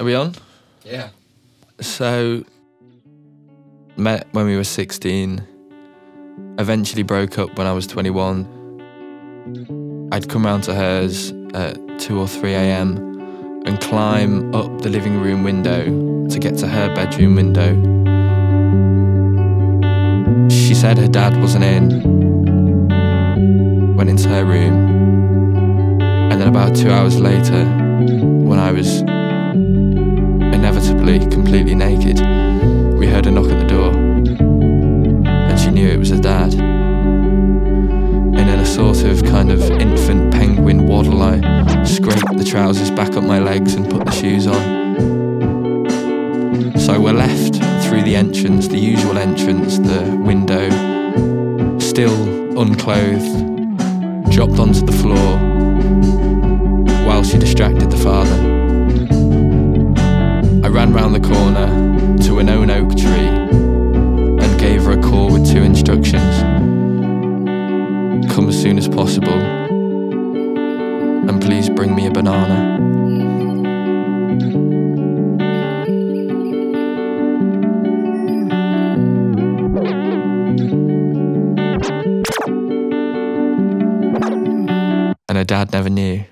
Are we on? Yeah. So, met when we were 16. Eventually broke up when I was 21. I'd come round to hers at 2 or 3 a.m. and climb up the living room window to get to her bedroom window. She said her dad wasn't in. Went into her room. And then about 2 hours later, when I was inevitably completely naked, we heard a knock at the door, and she knew it was her dad. And in a sort of kind of infant penguin waddle, I scraped the trousers back up my legs and put the shoes on. So we're left through the entrance, the usual entrance, the window, still unclothed, dropped onto the floor while she distracted the father. I ran round the corner to an own oak tree and gave her a call with 2 instructions. Come as soon as possible, and please bring me a banana. And her dad never knew.